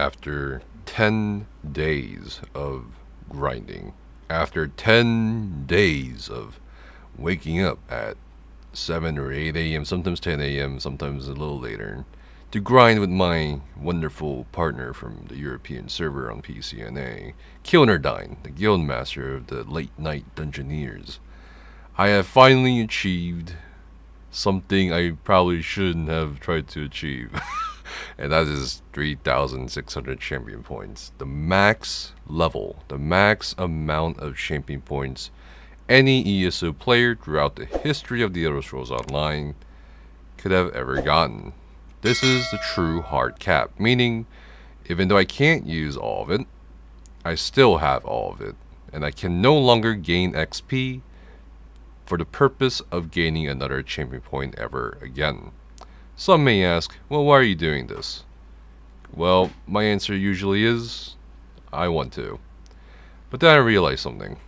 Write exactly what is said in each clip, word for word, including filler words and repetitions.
after ten days of grinding, after ten days of waking up at seven or eight A M, sometimes ten A M, sometimes a little later, to grind with my wonderful partner from the European server on P C N A, Kilnerdyne, the guildmaster of the late night Dungeoneers, I have finally achieved something I probably shouldn't have tried to achieve. And that is three thousand six hundred champion points. The max level, the max amount of champion points any E S O player throughout the history of The Elder Scrolls Online could have ever gotten. This is the true hard cap, meaning even though I can't use all of it, I still have all of it, and I can no longer gain X P for the purpose of gaining another champion point ever again. Some may ask, well, why are you doing this? Well, my answer usually is, I want to. But then I realized something.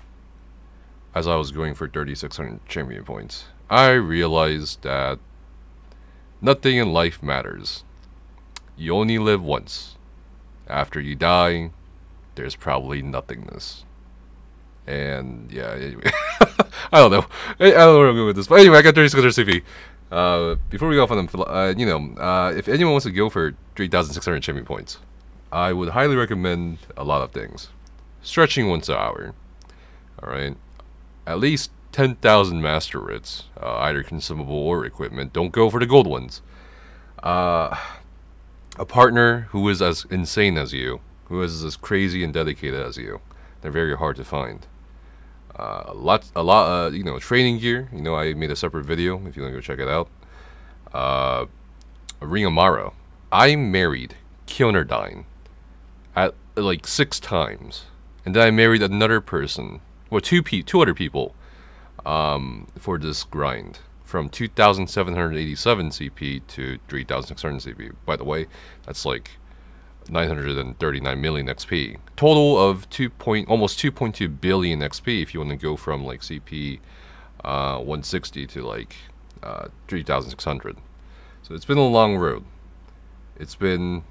As I was going for thirty-six hundred champion points, I realized that nothing in life matters. You only live once. After you die, there's probably nothingness. And yeah, anyway. I don't know. I don't know where I'm going with this. But anyway, I got thirty-six hundred C P. Uh, before we go off on them, uh, you know, uh, if anyone wants to go for three thousand six hundred champion points, I would highly recommend a lot of things. Stretching once an hour. Alright. At least ten thousand master writs, uh, either consumable or equipment. Don't go for the gold ones. Uh, a partner who is as insane as you, who is as crazy and dedicated as you. They're very hard to find. Uh, a lot, a lot, uh, you know, training gear. You know, I made a separate video if you want to go check it out. Uh, Ringamaro. I married Kionardine at like six times, and then I married another person, well, two pe two other people, um, for this grind from two thousand seven hundred eighty-seven C P to three thousand six hundred C P. By the way, that's like nine hundred thirty-nine million X P. Total of two point almost two point two billion X P if you want to go from like C P uh, one sixty to like uh, three thousand six hundred. So it's been a long road. It's been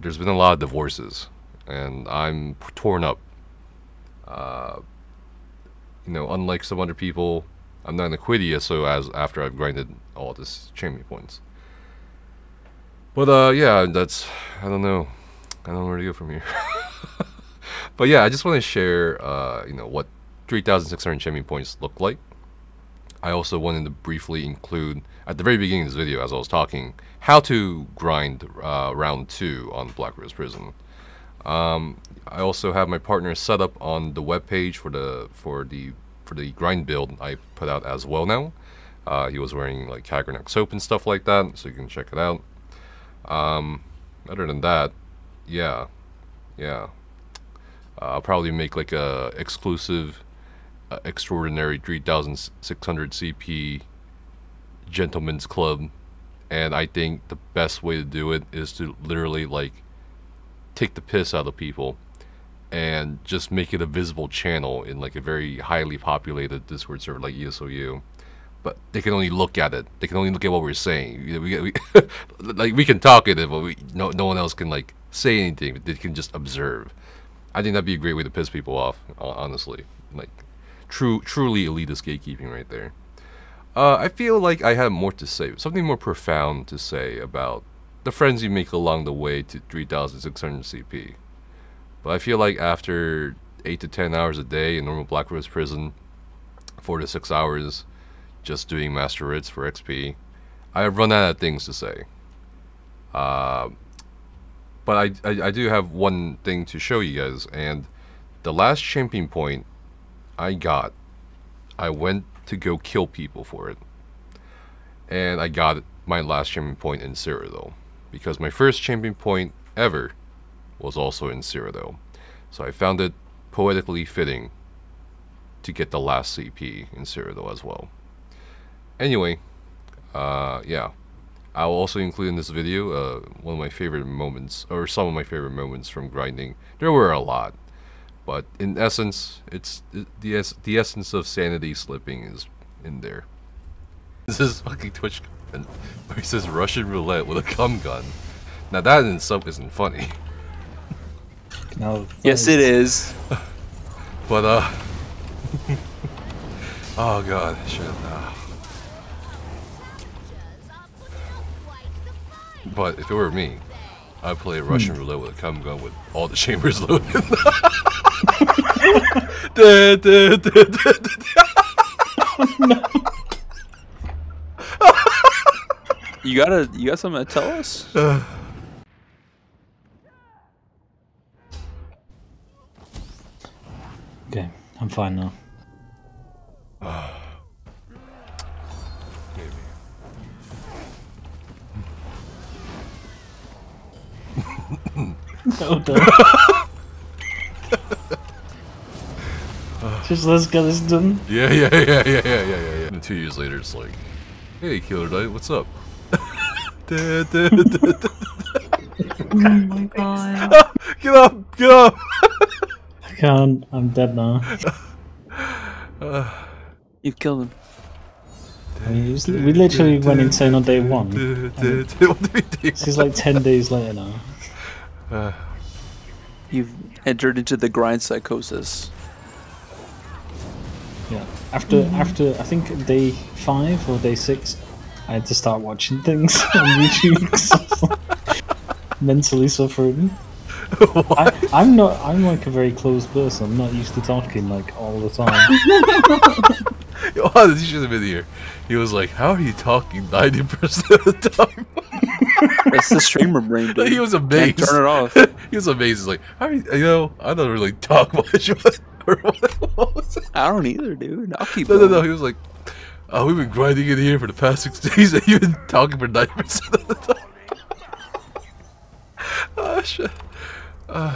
there's been a lot of divorces, and I'm torn up. Uh, you know, unlike some other people, I'm not gonna quit E S O as after I've grinded all this champion points. But uh, yeah, that's I don't know. I don't know where to go from here. But yeah, I just want to share, uh, you know, what three thousand six hundred champion points look like. I also wanted to briefly include, at the very beginning of this video, as I was talking, how to grind uh, round two on Black Rose Prison. Um, I also have my partner set up on the webpage for the for the for the grind build I put out as well now. Uh, he was wearing like Cagranek soap and stuff like that, so you can check it out. Um, other than that. Yeah, yeah. Uh, I'll probably make like a exclusive, uh, extraordinary three thousand six hundred C P gentleman's club, and I think the best way to do it is to literally like take the piss out of people, and just make it a visible channel in like a very highly populated Discord server like E S O U. But they can only look at it. They can only look at what we're saying. We, we, we like we can talk at it, but we, no no one else can like. Say anything, but they can just observe. I think that'd be a great way to piss people off, honestly. Like, true, truly elitist gatekeeping right there. Uh, I feel like I have more to say, something more profound to say about the friends you make along the way to three thousand six hundred C P. But I feel like after eight to ten hours a day in normal Black Rose Prison, four to six hours just doing Master Writs for X P, I have run out of things to say. Uh... But I, I, I do have one thing to show you guys, and the last champion point I got, I went to go kill people for it. And I got my last champion point in Cyrodiil, because my first champion point ever was also in Cyrodiil. So I found it poetically fitting to get the last C P in Cyrodiil as well. Anyway, uh, yeah. I will also include in this video uh, one of my favorite moments, or some of my favorite moments from grinding. There were a lot, but in essence, it's it, the es the essence of sanity slipping is in there. This is fucking Twitch content versus Russian roulette with a cum gun. Now that in itself isn't funny. No. Yes, it is. But uh. Oh God! Shit. Uh. But if it were me, I'd play Russian hmm. roulette with a cum gun with all the chambers loaded. You gotta, you got something to tell us? Uh. Okay, I'm fine now. Uh. Maybe. No, don't. Just let's get this done. Yeah, yeah, yeah, yeah, yeah, yeah, yeah. And two years later, it's like, hey, Kilnerdyne, what's up? da, da, da, da. Oh my God! Get up! Get up! I can't. I'm dead now. Uh, You've killed him. I mean, was, we literally went insane on day one. This is like ten days later now. Uh, You've entered into the grind psychosis. Yeah. After after I think day five or day six, I had to start watching things on YouTube. Mentally suffering. I, I'm not. I'm like a very closed person. I'm not used to talking like all the time. Oh, this should have been here. He was like, "How are you talking ninety percent of the time?" That's the streamer brain. Dude. He was amazed. Can't turn it off. He was amazed. He's like, "How are you? You know, I don't really talk much." Or what, what was it? I don't either, dude. I'll keep. No, going. no, no. He was like, "Oh, we've been grinding in here for the past six days, and you've been talking for ninety percent of the time." Oh shit. Uh,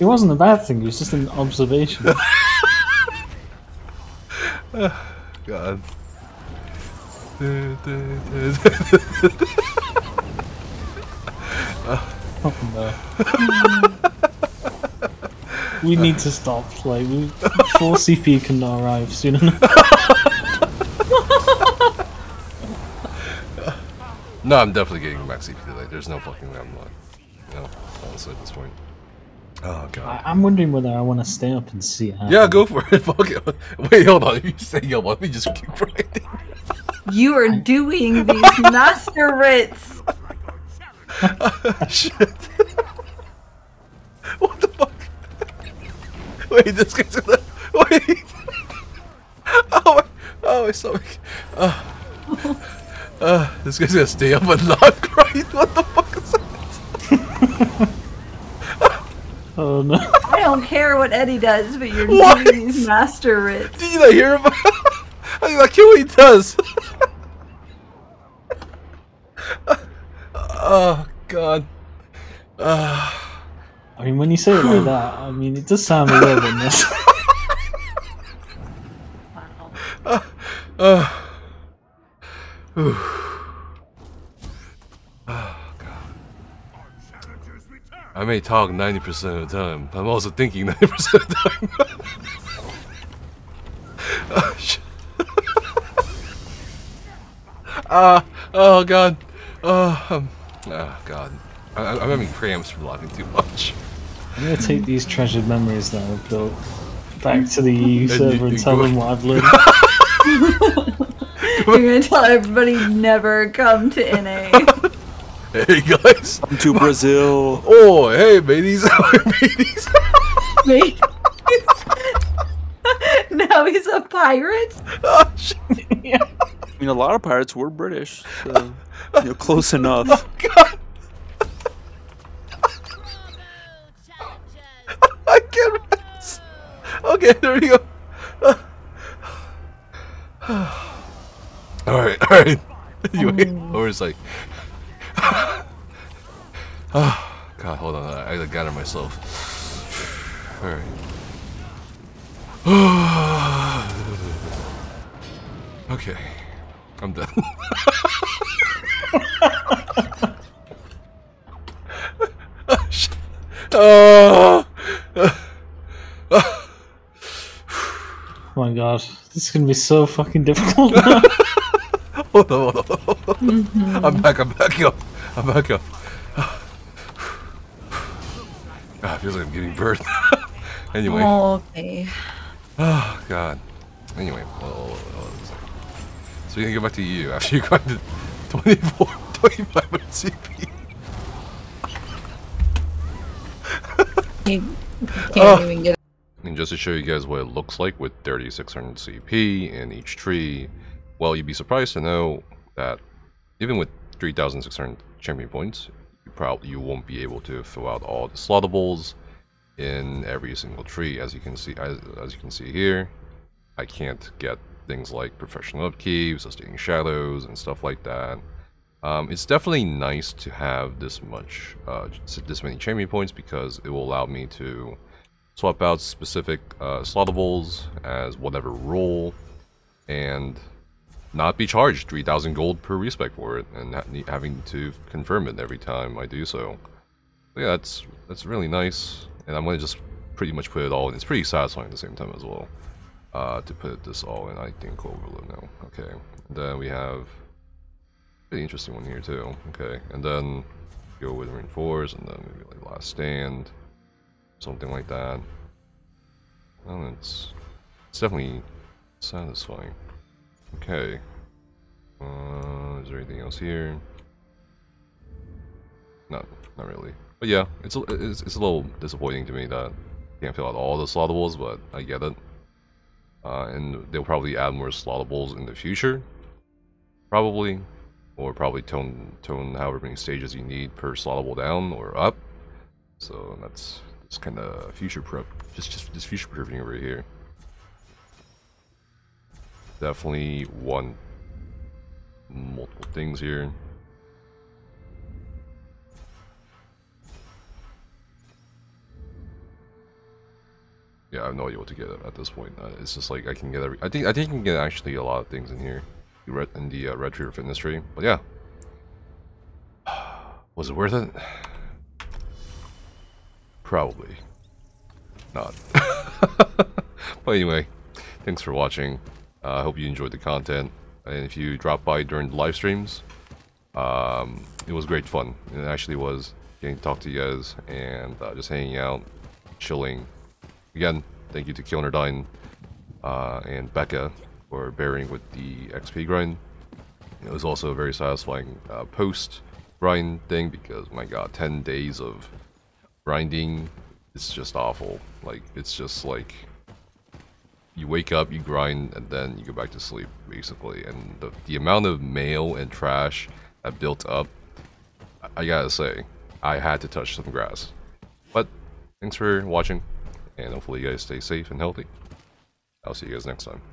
it wasn't a bad thing, it was just an observation. Oh, God. Oh, no. We need to stop, like, we, four C P can arrive soon enough. No, I'm definitely getting max C P tonight, there's no fucking way I'm not. No, honestly, at this point. Oh God. I I'm wondering whether I want to stay up and see it happen. Yeah, go for it. Fuck it. Wait, hold on. You stay up. Let me just keep writing. You are doing these master writs. Uh, shit. What the fuck? Wait, this guy's in the. Wait. Oh my. Oh my stomach. Uh, uh, this guy's gonna stay up and not cry. What the fuck is that? Oh no. I don't care what Eddie does, but you're what? Doing these master writs. Did you not hear him? I mean, like, hear what he does. Oh God. Uh. I mean, when you say it like that, I mean, it does sound a little bit messy. Wow. Uh, uh. Ooh. I may talk ninety percent of the time, but I'm also thinking ninety percent of the time. Oh, shit. uh, oh, God. Uh, um, oh, God. I, I'm having cramps from laughing too much. I'm going to take these treasured memories that I've built back to the E U server and tell them what I've learned. You're going to tell everybody never come to N A. Hey guys, come to Brazil. Oh, hey mateys, mateys. Mateys. Now he's a pirate. Oh, shit. Yeah. I mean, a lot of pirates were British, so you're close enough. Oh, God. I can't rest. Okay, there we go. all right, all right. Anyway, um, or it's like. Oh, God, hold on. I gotta gather myself. Alright. Okay. I'm done. Oh, shit. Oh. Oh my God. This is gonna be so fucking difficult now. Hold on, hold on, hold on. Mm-hmm. I'm back, I'm back up. I'm back up. God, feels like I'm giving birth. Anyway. Oh, okay. Oh, God. Anyway. Well, so you're going to go back to you after you got to twenty-four, twenty-five C P. You can't oh. even get it. And just to show you guys what it looks like with thirty-six hundred C P in each tree, well, you'd be surprised to know that even with three thousand six hundred champion points, you probably you won't be able to fill out all the slottables in every single tree. As you can see, as, as you can see here, I can't get things like professional upkeep, sustaining shadows, and stuff like that. Um, it's definitely nice to have this much, uh, this many champion points, because it will allow me to swap out specific uh, slottables as whatever role, and not be charged three thousand gold per respec for it, and ha having to confirm it every time I do so. But yeah, that's that's really nice, and I'm gonna just pretty much put it all in. It's pretty satisfying at the same time as well uh, to put this all in. I think overload now. Okay, and then we have. Pretty interesting one here too. Okay, and then go with reinforce, and then maybe like last stand, something like that. Well, it's it's definitely satisfying. Okay, uh, is there anything else here? No, not really. But yeah, it's a, it's it's a little disappointing to me that I can't fill out all the slottables, but I get it. Uh, and they'll probably add more slottables in the future, probably. Or probably tone tone however many stages you need per slottable down or up. So that's just kind of future prep, just just just future proofing over here. Definitely want multiple things here. Yeah, I have no idea what to get at this point. Uh, it's just like I can get every. I think I think you can get actually a lot of things in here. In the uh, Red Tree of Industry, but yeah, was it worth it? Probably not. But anyway, thanks for watching. I uh, hope you enjoyed the content, and if you drop by during the live streams, um, it was great fun. It actually was getting to talk to you guys and uh, just hanging out, chilling. Again, thank you to Kilnerdyne uh, and Becca. Or bearing with the X P grind. It was also a very satisfying uh, post grind thing, because my god, ten days of grinding, it's just awful. Like, it's just like you wake up, you grind, and then you go back to sleep basically. And the, the amount of mail and trash that built up, I, I gotta say, I had to touch some grass. But thanks for watching, and hopefully you guys stay safe and healthy. I'll see you guys next time.